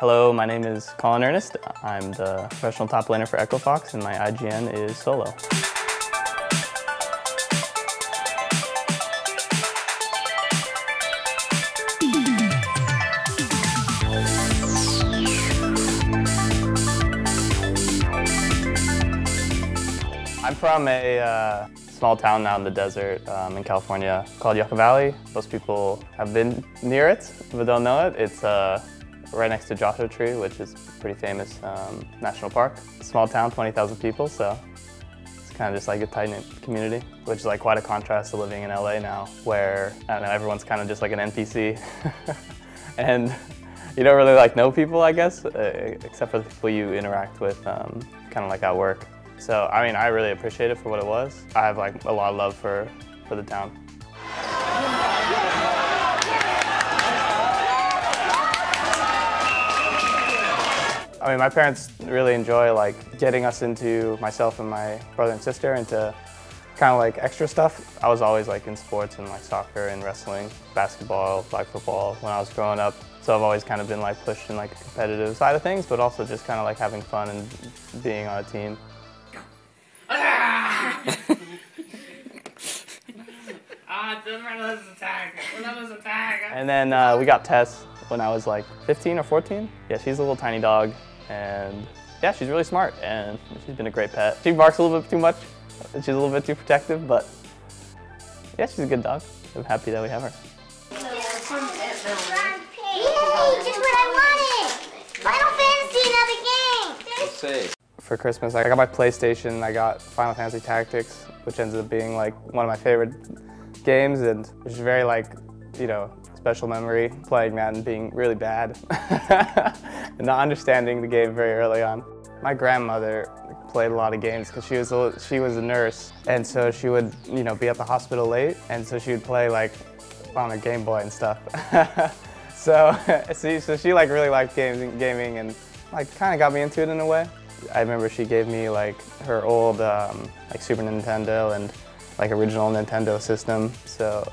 Hello, my name is Colin Earnest. I'm the professional top laner for Echo Fox, and my IGN is Solo. I'm from a small town out in the desert in California called Yucca Valley. Most people have been near it, but don't know it. It's right next to Joshua Tree, which is a pretty famous national park. Small town, 20,000 people, so it's kind of just like a tight-knit community, which is like quite a contrast to living in LA now, where, I don't know, everyone's kind of just like an NPC. And you don't really like know people, I guess, except for the people you interact with, kind of like at work. So, I mean, I really appreciate it for what it was. I have like a lot of love for the town. I mean, my parents really enjoy like getting us into, myself and my brother and sister, into kind of like extra stuff. I was always like in sports and like soccer and wrestling, basketball, flag football when I was growing up. So I've always kind of been like pushed in like a competitive side of things, but also just kind of like having fun and being on a team. And then we got Tess when I was like 15 or 14. Yeah, she's a little tiny dog, and yeah, she's really smart, and she's been a great pet. She barks a little bit too much, and she's a little bit too protective, but yeah, she's a good dog. I'm happy that we have her. Yay, just what I wanted! Final Fantasy, another game! Let's see. For Christmas, I got my PlayStation, I got Final Fantasy Tactics, which ended up being like one of my favorite games, and it was very like, you know, special memory playing that and being really bad and not understanding the game very early on. My grandmother played a lot of games because she was a nurse, and so she would, you know, be at the hospital late, and so she would play like on a Game Boy and stuff. so she like really liked gaming and like kind of got me into it in a way. I remember she gave me like her old like Super Nintendo and like original Nintendo system, so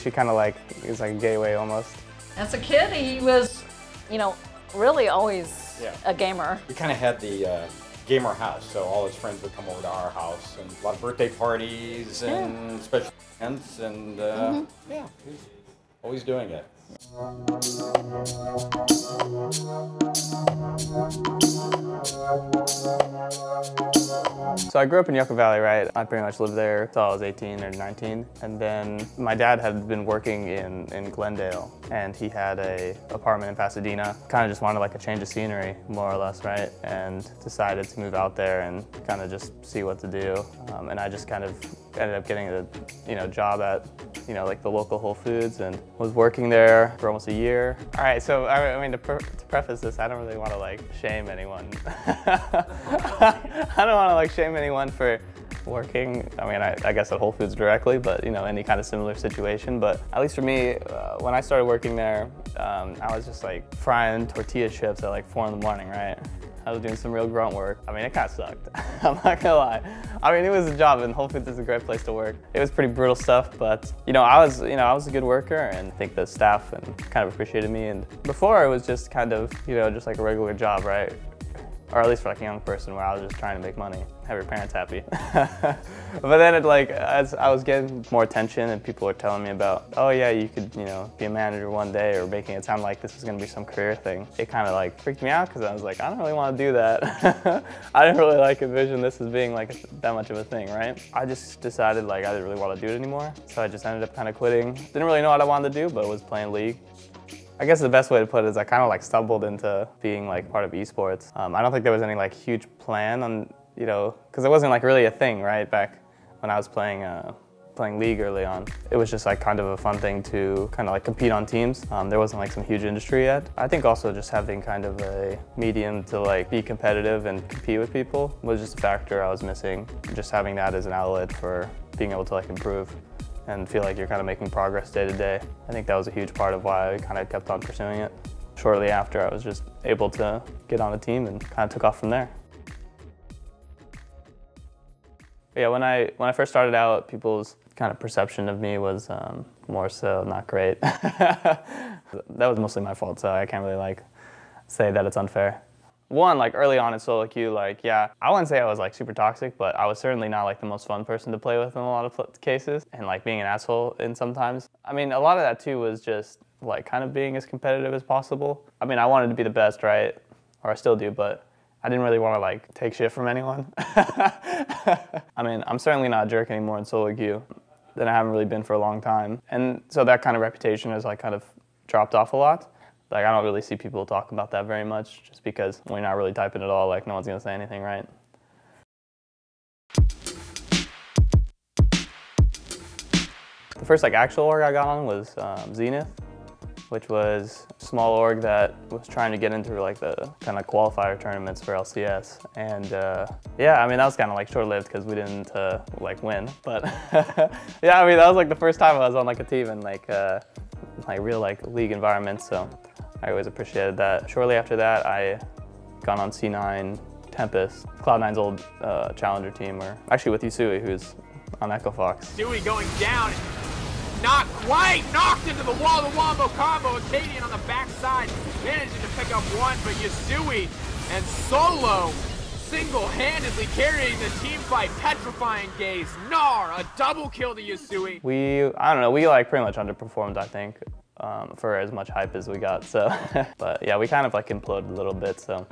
she kind of like is like a gateway almost. As a kid, he was, you know, really always a gamer. We kind of had the gamer house, so all his friends would come over to our house, and a lot of birthday parties and special events, and yeah, he was always doing it. So I grew up in Yucca Valley, right? I pretty much lived there until I was 18 or 19. And then my dad had been working in Glendale, and he had an apartment in Pasadena. Kind of just wanted like a change of scenery, more or less, right? And decided to move out there and kind of just see what to do. And I just kind of ended up getting a, you know, job at, you know, like the local Whole Foods, and was working there for almost a year. All right, so I mean, to preface this, I don't really want to like shame anyone. I don't want to like shame anyone for working, I mean, I guess at Whole Foods directly, but you know, any kind of similar situation. But at least for me, when I started working there, I was just like frying tortilla chips at like 4 in the morning, right? I was doing some real grunt work. I mean, it kind of sucked. I'm not gonna lie. I mean, it was a job, and Whole Foods is a great place to work. It was pretty brutal stuff, but you know, I was a good worker, and I think the staff and kind of appreciated me. And before, it was just kind of, you know, just like a regular job, right? Or at least for like a young person, where I was just trying to make money, have your parents happy. But then it like, as I was getting more attention, and people were telling me about, oh yeah, you could, you know, be a manager one day, or making it sound like this was gonna be some career thing. It kind of like freaked me out, because I was like, I don't really want to do that. I didn't really like envision this as being like that much of a thing, right? I just decided like I didn't really want to do it anymore. So I just ended up kind of quitting. Didn't really know what I wanted to do, but was playing League. I guess the best way to put it is I kind of like stumbled into being like part of esports. I don't think there was any like huge plan on, you know, because it wasn't like really a thing, right? Back when I was playing playing League early on, it was just like kind of a fun thing to kind of like compete on teams. There wasn't like some huge industry yet. I think also just having kind of a medium to like be competitive and compete with people was just a factor I was missing. Just having that as an outlet for being able to like improve and feel like you're kind of making progress day to day. I think that was a huge part of why I kind of kept on pursuing it. Shortly after, I was just able to get on a team and kind of took off from there. Yeah, when I first started out, people's kind of perception of me was more so not great. That was mostly my fault, so I can't really like say that it's unfair. One, like early on in solo queue, like yeah, I wouldn't say I was like super toxic, but I was certainly not like the most fun person to play with in a lot of cases, and like being an asshole in sometimes. I mean, a lot of that too was just like kind of being as competitive as possible. I mean, I wanted to be the best, right? Or I still do, but I didn't really want to like take shit from anyone. I mean, I'm certainly not a jerk anymore in solo queue than I haven't really been for a long time. And so that kind of reputation has like kind of dropped off a lot. Like, I don't really see people talk about that very much, just because we're not really typing at all, like, no one's gonna say anything, right? The first, like, actual org I got on was Zenith, which was a small org that was trying to get into, like, the kind of qualifier tournaments for LCS. And, yeah, I mean, that was kind of, like, short-lived because we didn't, like, win. But, yeah, I mean, that was, like, the first time I was on, like, a team in, like, real, like, league environment, so I always appreciated that. Shortly after that, I got on C9, Tempest, Cloud9's old challenger team, or actually with Yasui, who's on Echo Fox. Yasui going down, not quite, knocked into the wall, the wombo combo, Acadian on the backside, managing to pick up one, but Yasui and Solo single-handedly carrying the team fight, petrifying gaze. Nar, a double kill to Yasui. I don't know, we like pretty much underperformed, I think, for as much hype as we got, so. But yeah, we kind of like imploded a little bit, so,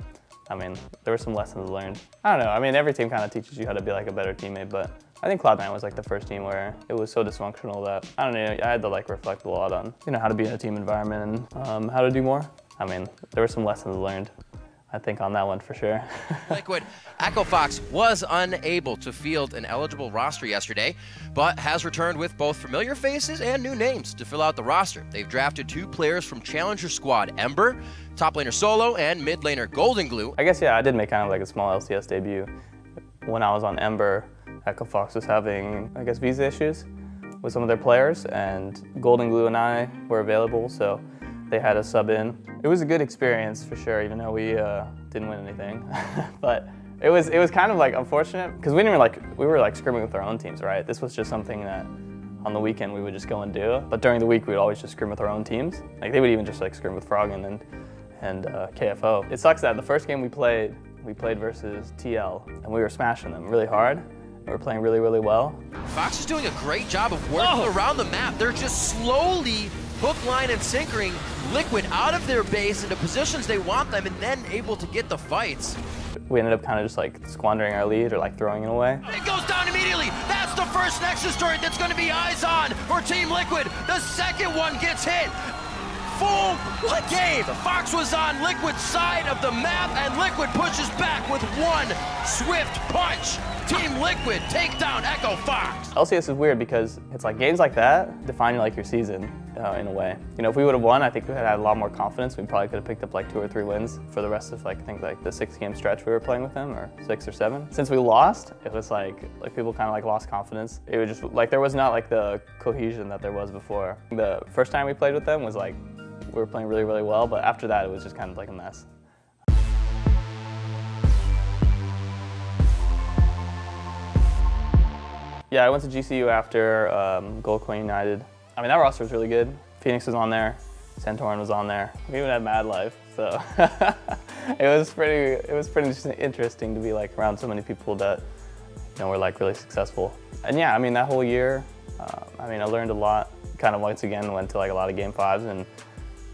I mean, there were some lessons learned. I don't know, I mean, every team kind of teaches you how to be like a better teammate, but I think Cloud9 was like the first team where it was so dysfunctional that, I don't know, I had to like reflect a lot on, you know, how to be in a team environment and how to do more. I mean, there were some lessons learned, I think, on that one for sure. Liquid, Echo Fox was unable to field an eligible roster yesterday, but has returned with both familiar faces and new names to fill out the roster. They've drafted two players from Challenger Squad, Ember, top laner Solo, and mid laner Golden Glue. I guess, yeah, I did make kind of like a small LCS debut. When I was on Ember, Echo Fox was having, I guess, visa issues with some of their players, and Golden Glue and I were available, so they had us sub in. It was a good experience for sure, even though we didn't win anything. But it was kind of like unfortunate because we didn't even like, we were like scrimming with our own teams, right? This was just something that on the weekend we would just go and do. But during the week we'd always just scrim with our own teams. Like they would even just like scrim with Froggen and KFO. It sucks that the first game we played versus TL, and we were smashing them really hard. We're playing really, really well. Fox is doing a great job of working around the map. They're just slowly hook, line, and sinkering Liquid out of their base into positions they want them, and then able to get the fights. We ended up kind of just like squandering our lead or like throwing it away. It goes down immediately. That's the first Nexus turret that's going to be eyes on for Team Liquid. The second one gets hit. Full game. Fox was on Liquid's side of the map, and Liquid pushes back with one swift punch. Team Liquid take down Echo Fox. LCS is weird because it's like games like that define like your season in a way. You know, if we would have won, I think we had had a lot more confidence. We probably could have picked up like 2 or 3 wins for the rest of like, I think like the 6-game stretch we were playing with them, or 6 or 7. Since we lost, it was like people kind of like lost confidence. It was just like there was not like the cohesion that there was before. The first time we played with them was like we were playing really, really well, but after that it was just kind of like a mess. Yeah, I went to GCU after Gold Coin United. I mean, that roster was really good. Phoenix was on there, Santorin was on there. We even had Mad Life, so it was pretty interesting to be like around so many people that, you know, were like really successful. And yeah, I mean, that whole year, I mean, I learned a lot. Kind of once again went to like a lot of Game 5s, and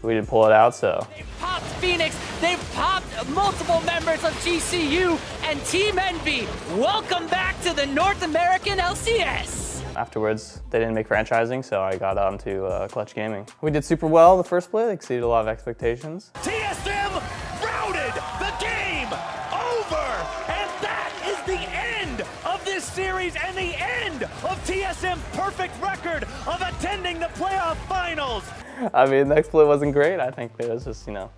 we did pull it out, so. They've popped Phoenix, they've popped multiple members of GCU, and Team Envy, welcome back to the North American LCS. Afterwards, they didn't make franchising, so I got onto Clutch Gaming. We did super well the first play, exceeded a lot of expectations. TSM routed the game over, and that is the end of this series and the end of TSM's perfect record of attending the playoff finals. I mean, the next play wasn't great. I think it was just, you know,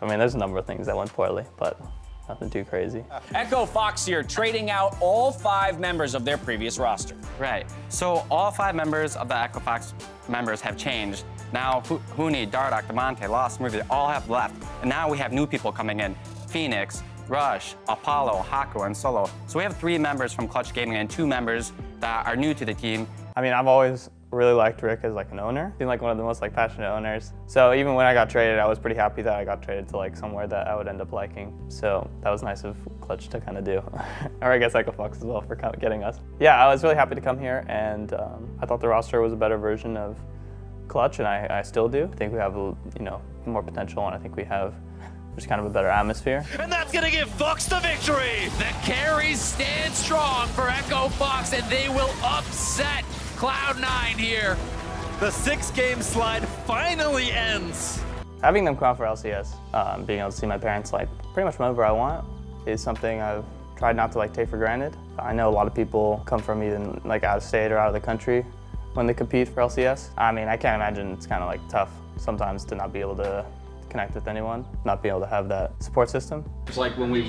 I mean, there's a number of things that went poorly, but nothing too crazy. Echo Fox here, trading out all 5 members of their previous roster. Right, so all 5 members of the Echo Fox members have changed. Now, Huni, Dardock, Demonte, Lost, Movie, they all have left. And now we have new people coming in, Phoenix, Rush, Apollo, Haku, and Solo. So we have 3 members from Clutch Gaming and 2 members that are new to the team. I mean, I've always really liked Rick as like an owner. Seemed like one of the most like passionate owners. So even when I got traded, I was pretty happy that I got traded to like somewhere that I would end up liking. So that was nice of Clutch to kind of do. Or I guess Echo Fox as well for getting us. Yeah, I was really happy to come here, and I thought the roster was a better version of Clutch, and I still do. I think we have, you know, more potential, and I think we have just kind of a better atmosphere. And that's gonna give Fox the victory! The carries stand strong for Echo Fox, and they will upset Cloud9 here. The 6-game slide finally ends. Having them come out for LCS, being able to see my parents like pretty much whenever I want, is something I've tried not to like take for granted. I know a lot of people come from even like out of state or out of the country when they compete for LCS. I mean, I can't imagine it's kind of like tough sometimes to not be able to connect with anyone, not be able to have that support system. It's like when it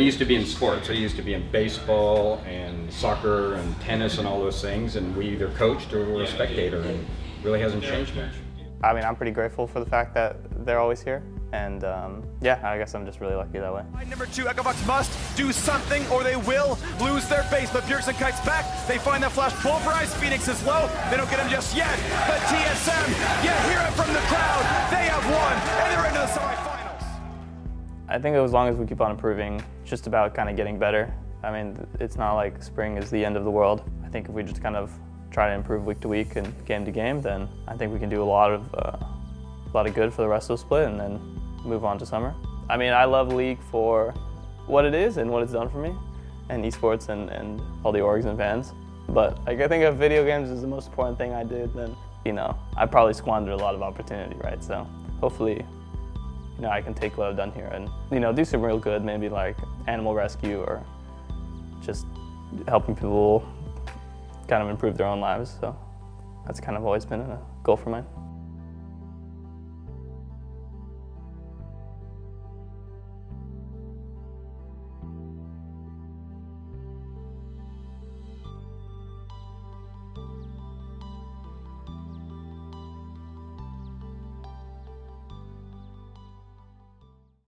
used to be in sports, it used to be in baseball and soccer and tennis and all those things, and we either coached or we were a spectator, and it really hasn't changed much. I mean, I'm pretty grateful for the fact that they're always here, and yeah, I guess I'm just really lucky that way. Number 2, Echo Fox must do something or they will lose their base, but Bjergsen kites back, they find that flash pulverized, Phoenix is low, they don't get him just yet, but TSM, you hear it from the crowd, they have won, and they're into the semifinals. I think as long as we keep on improving, it's just about kind of getting better. I mean, it's not like spring is the end of the world. I think if we just kind of try to improve week to week and game to game, then I think we can do a lot of good for the rest of the split, and then move on to summer. I mean, I love League for what it is and what it's done for me, and esports and all the orgs and fans. But like, I think if video games is the most important thing I did, then, you know, I probably squandered a lot of opportunity, right? So hopefully, you know, I can take what I've done here and, you know, do some real good, maybe like animal rescue or just helping people kind of improve their own lives. So that's kind of always been a goal for mine.